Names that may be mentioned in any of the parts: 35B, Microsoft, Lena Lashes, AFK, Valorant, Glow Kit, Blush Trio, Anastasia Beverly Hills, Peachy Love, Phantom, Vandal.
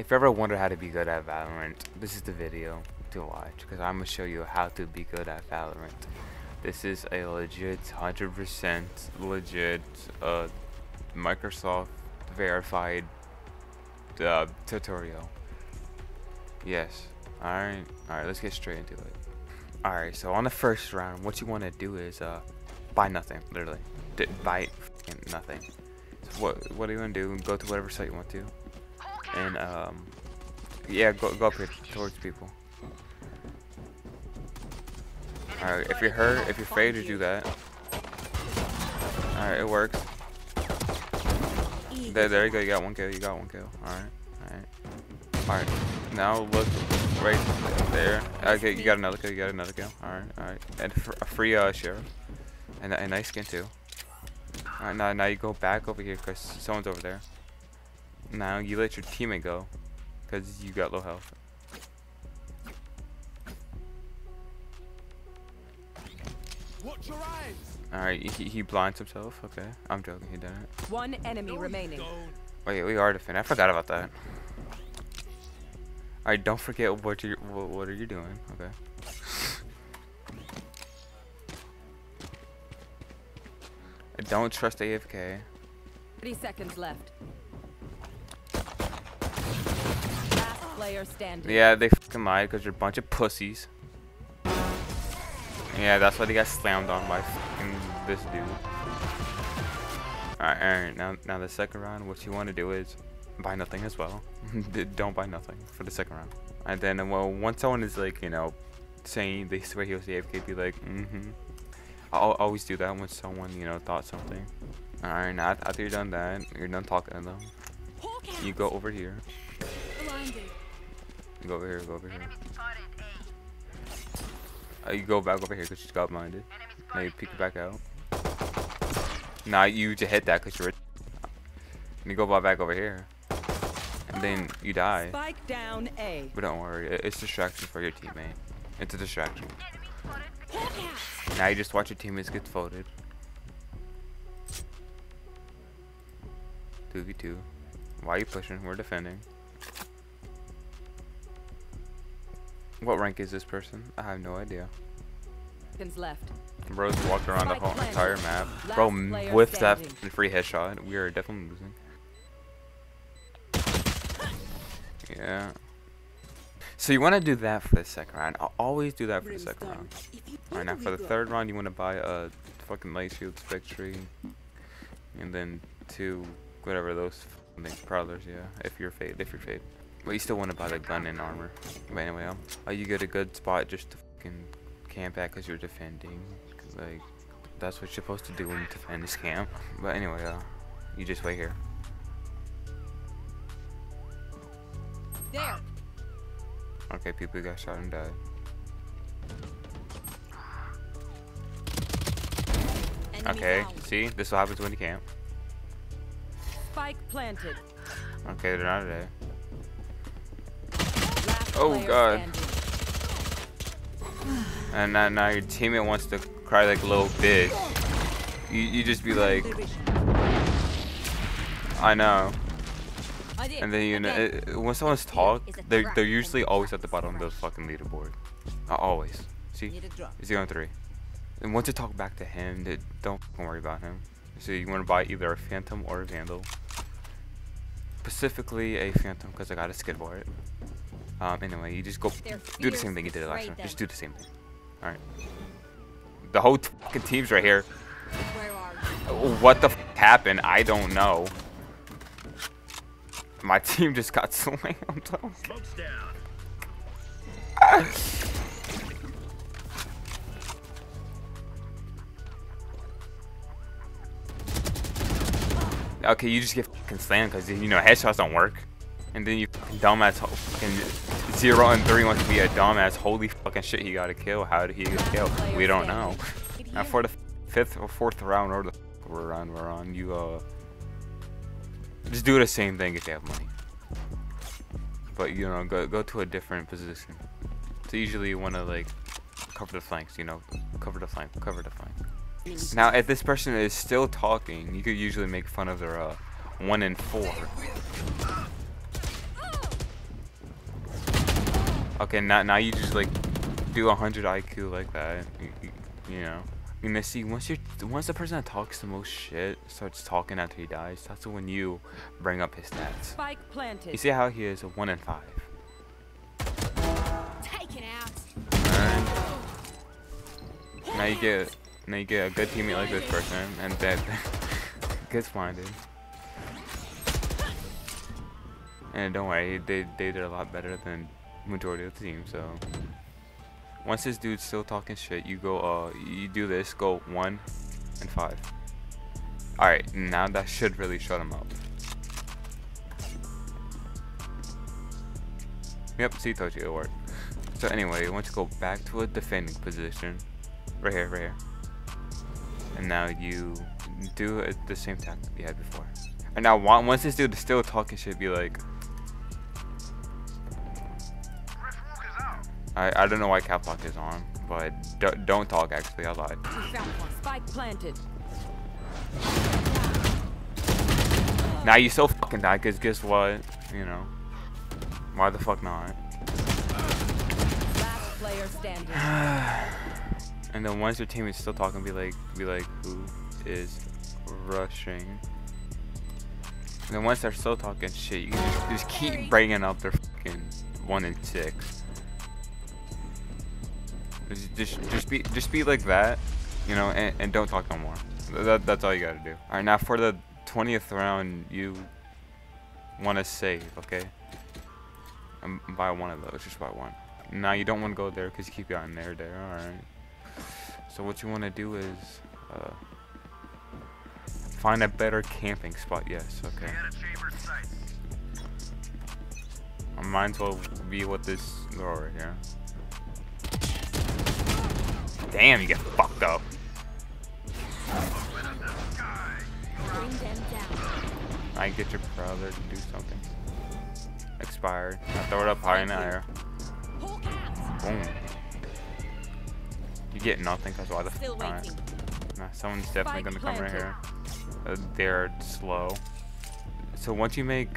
If you ever wonder how to be good at Valorant, this is the video to watch, because I'm going to show you how to be good at Valorant. This is a legit, 100% legit, Microsoft verified tutorial. Yes. Alright, let's get straight into it. Alright, so on the first round, what you want to do is buy nothing, literally. Buy nothing. So what do you want to do? Go to whatever site you want to, and yeah, go up here towards people. Alright, if you're hurt, if you're afraid to do that. Alright, it works. There you go, you got one kill, Alright. Now look right there. Okay, you got another kill, Alright. And a free sheriff. And a nice skin too. Alright, now you go back over here because someone's over there. Now you let your teammate go because you got low health. Watch your eyes. Alright, he blinds himself. Okay, I'm joking, he didn't. One enemy remaining. Wait, we are defending. I forgot about that. Alright, don't forget what are you doing? Okay. I don't trust AFK. 3 seconds left. Last player standing. Yeah, they fucking lied because you're a bunch of pussies. Yeah, that's why they got slammed on by fucking this dude. Alright, Aaron. Now the second round, what you want to do is buy nothing as well. Don't buy nothing for the second round. And then, well, once someone is like, you know, saying they swear he was AFK, be like, I'll always do that when someone, you know, thought something. Alright, now after you're done that, you're done talking to them. You go over here. Go over here. You go back over here because she's got minded. Now you peek back out. Now you just hit that because you're rich. And you go back over here. And then you die. Spike down A. But don't worry, it's a distraction for your teammate. It's a distraction. Now you just watch your teammates get folded. 2v2. Why are you pushing? We're defending. What rank is this person? I have no idea. Left. Bro's walked around the whole entire map. Bro, with that free headshot, we are definitely losing. Yeah. So you want to do that for the second round. I'll always do that for the second round. Alright, now for the third round, you want to buy a fucking light shield spectre. And then two, whatever those things, prowlers, yeah. If you're fade. But you still want to buy the gun and armor. But anyway, you get a good spot just to fucking camp at because you're defending. Cause, like, that's what you're supposed to do when you defend this camp. But anyway, you just wait here. There. Okay, people got shot and died. Okay, see? This is what happens when you camp. Spike planted. Okay, they're not there. Oh god. And now your teammate wants to cry like a little bitch. You just be like, I know. And then, you know, when someone's talk, they're usually always at the bottom of the fucking leaderboard. Always. See? 0-3. And once you talk back to him, don't worry about him. So you want to buy either a Phantom or a Vandal. Specifically a Phantom because I got a skid for it. Anyway, you just go do the same thing you did last time. Just do the same thing. Alright. The whole fucking team's right here. What the fuck happened? I don't know. My team just got slammed. Okay, you just get fucking slammed because, you know, headshots don't work. And then you fucking dumbass fucking 0-3 wants to be a dumbass. Holy fucking shit, he got a kill. How did he get a kill? We don't know. Now for the fifth or fourth round, or the round we're on, you just do the same thing if you have money. But, you know, go to a different position. So usually you want to, like, cover the flanks, you know, cover the flank. Now if this person is still talking, you could usually make fun of their 1 and 4. Okay, now you just like do 100 IQ like that, you know. And then see, once the person that talks the most shit starts talking after he dies, that's when you bring up his stats. Spike planted. You see how he is a 1 in 5. Take it out. Alright. Now you get a good teammate like this person, and that gets blinded. And don't worry, they did a lot better than majority of the team. So once this dude's still talking shit, you go, you do this, go 1 and 5. All right, now that should really shut him up. Yep, see, told you it worked. So anyway, once you go back to a defending position, right here, and now you do it the same tactic you had before. And now once this dude is still talking shit, be like, I don't know why Caplock is on, but don't talk, actually, I lied. Spike planted. Now you so fucking die, because guess what? You know. Why the fuck not? Last player standing. And then once your team is still talking, be like, who is rushing? And then once they're still talking shit, you can just keep bringing up their fucking 1 in 6. Just be like that, you know, and don't talk no more. That's all you gotta do. All right, now for the 20th round, you want to save, okay? And buy one of those, just buy one. Now you don't want to go there because you keep going there. All right. So what you want to do is find a better camping spot. Yes, okay. I might as well be with this girl right here. Damn, you get fucked up. I get your brother to do something. Expired. I throw it up high in the air. Boom. You get nothing because why the fuck not? Nah, someone's definitely gonna come right here. They're slow. So once you make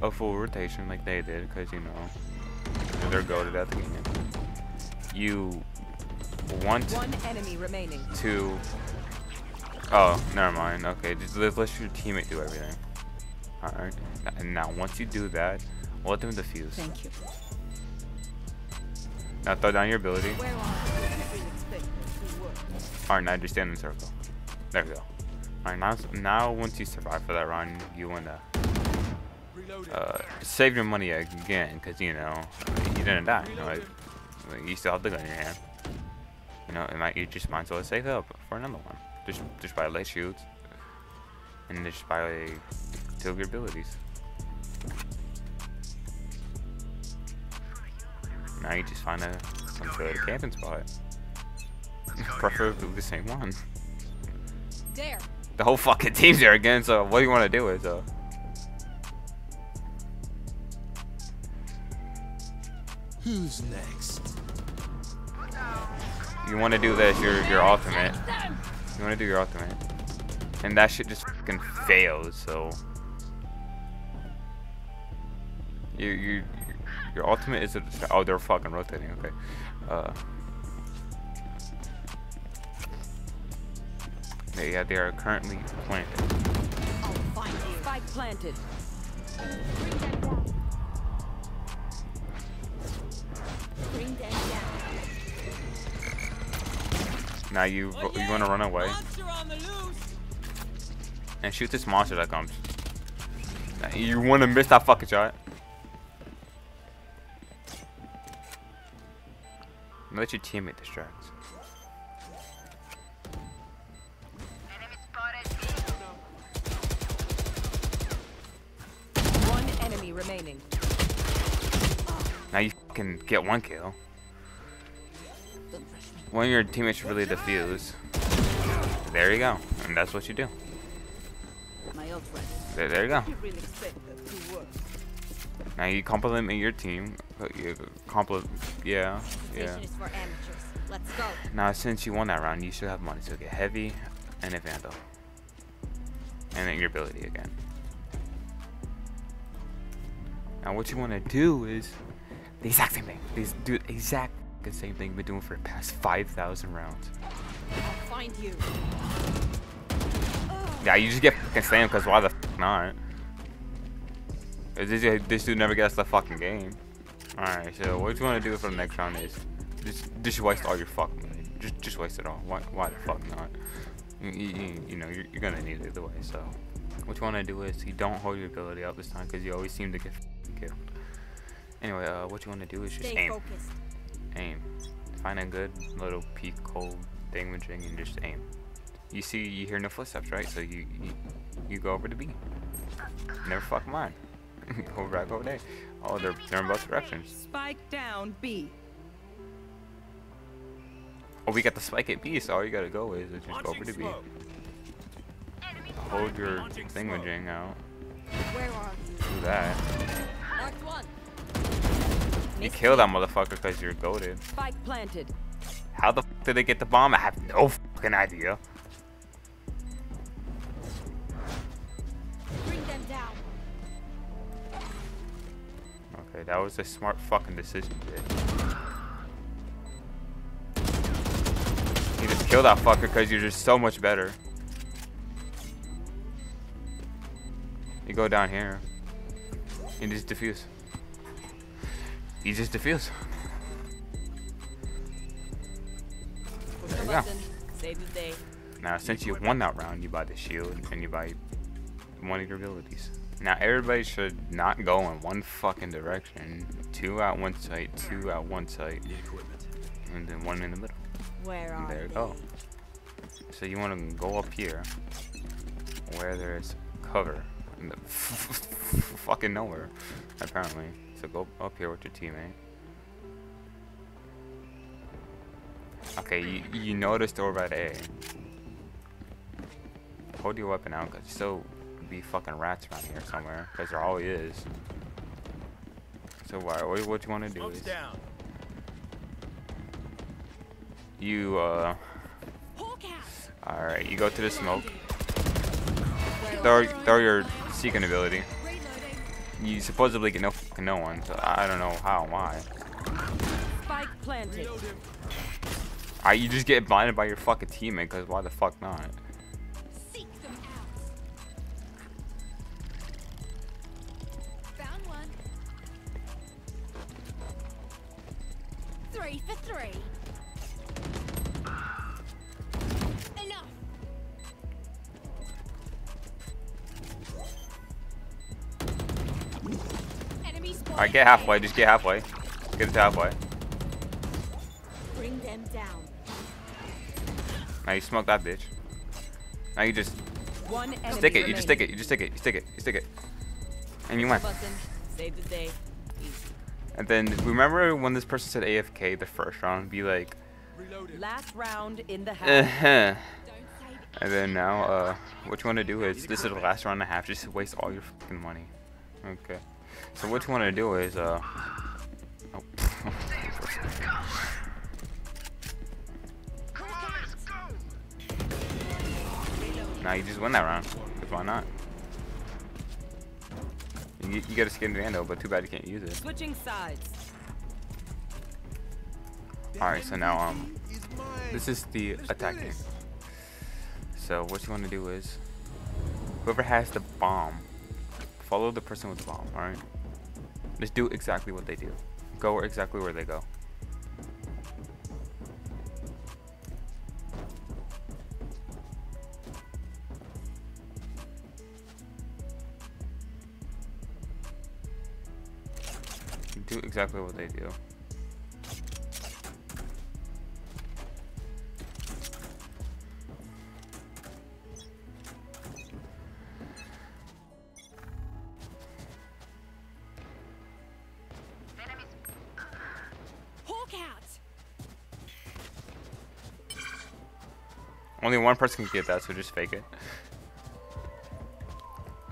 a full rotation like they did, because you know they're goated at the game, you. One enemy remaining. Two. Oh, never mind. Okay, just let your teammate do everything. All right. And now, once you do that, let them defuse. Thank you. Now throw down your ability. All right, now just stand in a circle. There we go. All right, now once you survive for that round, you wanna save your money again, cause you know you didn't die. You know, like, you still have the gun in your hand. You know, you just might as well save up for another one. Just buy light shields, and just buy 2 of your abilities. Now you just find some good camping spot. Preferably the same one. There. The whole fucking team's there again, so what do you want to do is who's next? You want to do this, your ultimate. You want to do your ultimate. And that shit just fucking fails, so. Your ultimate is a. Oh, they're fucking rotating, okay. Yeah, they are currently planted. I'll find you. Spike planted. Bring them down. Now you want to run away and shoot this monster that comes. Now you want to miss that fucking shot. And let your teammate distract. One enemy remaining. Now you can get 1 kill. When your teammates really defuse, there you go, and that's what you do. There you go. Now you compliment your team. Yeah. Now since you won that round, you should have money, so get heavy and a Vandal, and then your ability again. Now what you want to do is The exact same thing. These do the exact same thing we've been doing for the past 5,000 rounds. Find you. Yeah, you just get fucking slammed because why the fuck not? This dude never gets the fucking game. Alright, so what you want to do for the next round is just waste all your fucking money. Just waste it all. Why the fuck not? You know, you're gonna need it either way, so. What you want to do is you don't hold your ability up this time because you always seem to get killed. Anyway, what you want to do is just aim. Focused. Aim. Find a good little peak cold thing and just aim. You see, you hear no footsteps, right? So you go over the beam. Never fuck mine. Go back over there. Oh, they're in both directions. Spike down B. Oh, we got the spike at B, so all you gotta go is just go over to B. Hold your thingamajig out. Do that. You kill that motherfucker because you're goated. Spike planted. How the f did they get the bomb? I have no fucking idea. Bring them down. Okay, that was a smart fucking decision, dude. You just kill that fucker because you're just so much better. You go down here. You just defuse. You just defuse. There you go. Save the day. Now, since you won that round, you buy the shield and you buy one of your abilities. Now, everybody should not go in one fucking direction. Two at one site, two at one site, and then one in the middle. Where are there you go. So you want to go up here, where there's cover, in the fucking nowhere, apparently. So go up here with your teammate. Okay, you noticed over at A. Hold your weapon out, cause there's still be fucking rats around here somewhere, cause there always is. So what you want to do is you alright, you go to the smoke. Throw your seeking ability. You supposedly get no fucking no one, so I don't know how and why. Spike planted. Alright, you just get blinded by your fucking teammate, cause why the fuck not? Seek them out. Found one. 3 for 3. Alright, get halfway, just get halfway. Get to halfway. Bring them down. Now you smoke that bitch. Now you just stick it, you just stick it, you just stick it, you stick it, you stick it. And you win. Save the day. And then remember when this person said AFK the first round, be like last round in the half. And then now what you wanna do is this is the last round and a half, just waste all your fucking money. Okay. So what you want to do is, oh, now you just win that round, because why not? You got a skin Vandal, but too bad you can't use it. Switching sides. Alright, so now, this is the attacking. So what you want to do is, whoever has the bomb, follow the person with the bomb, alright? Just do exactly what they do. Go exactly where they go. Do exactly what they do. Only one person can get that, so just fake it.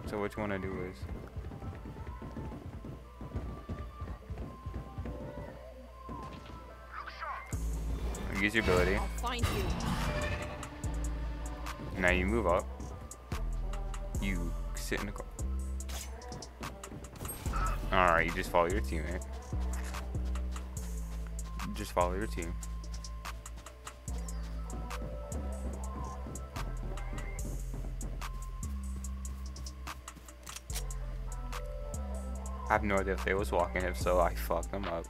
So what you want to do is use your ability. Now you move up. You sit in the car. Alright, you just follow your teammate. just follow your team. I have no idea if they was walking. If so, I fucked them up.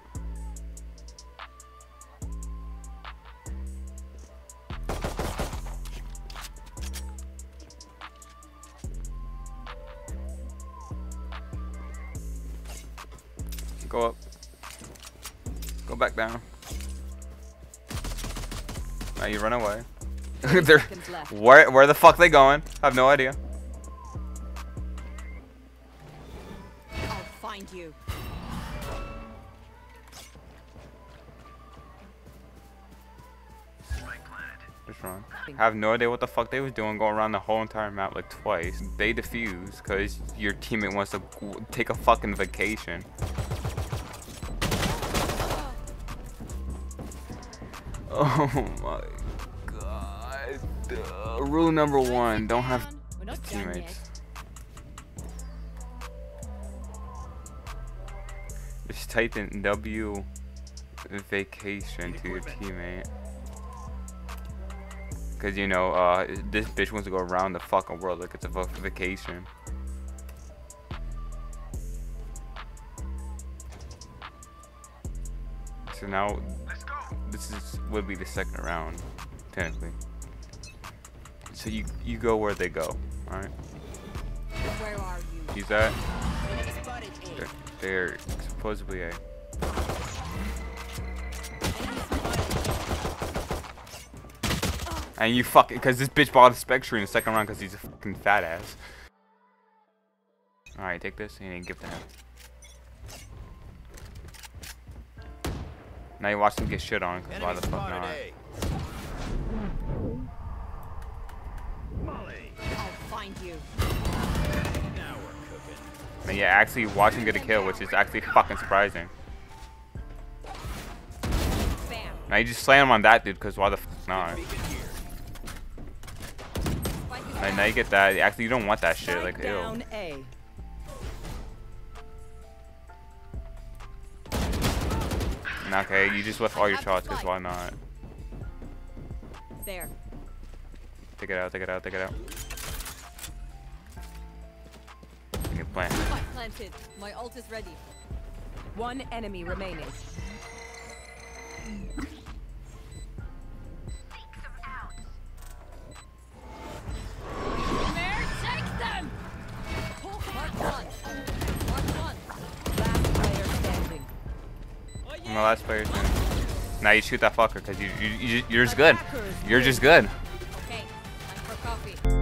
Go up. Go back down. Now you run away. They're where the fuck they going? I have no idea. I'll find you. Just run. I have no idea what the fuck they was doing, going around the whole entire map like twice. They defuse because your teammate wants to take a fucking vacation. Oh my god. Rule number one, don't have teammates. Just type in W vacation to your teammate. Cause you know, this bitch wants to go around the fucking world like it's a vacation. So now, this is would be the second round, technically. So you go where they go, all right? Where are you? Use that. They're supposedly A. And you fucking, because this bitch bought a Spectre in the second round because he's a fucking fat ass. All right, take this and give it to him. Now you watch them get shit on, because why the fuck not? I'll find you. Now we're cooking. And yeah, actually watch him get a kill, which is actually fucking surprising. Bam. Now you just slam on that dude, because why the fuck not? Right, now you get that. Actually, you don't want that shit. Like, ew. Okay, you just left all your shots, because why not? There. Take it out, take it out, take it out. You can plant. Planted. My ult is ready. One enemy remaining. Take them out. Mare, take them! I'm the last player standing. Now you shoot that fucker because you're just good. You're just good. Okay, I'm for coffee.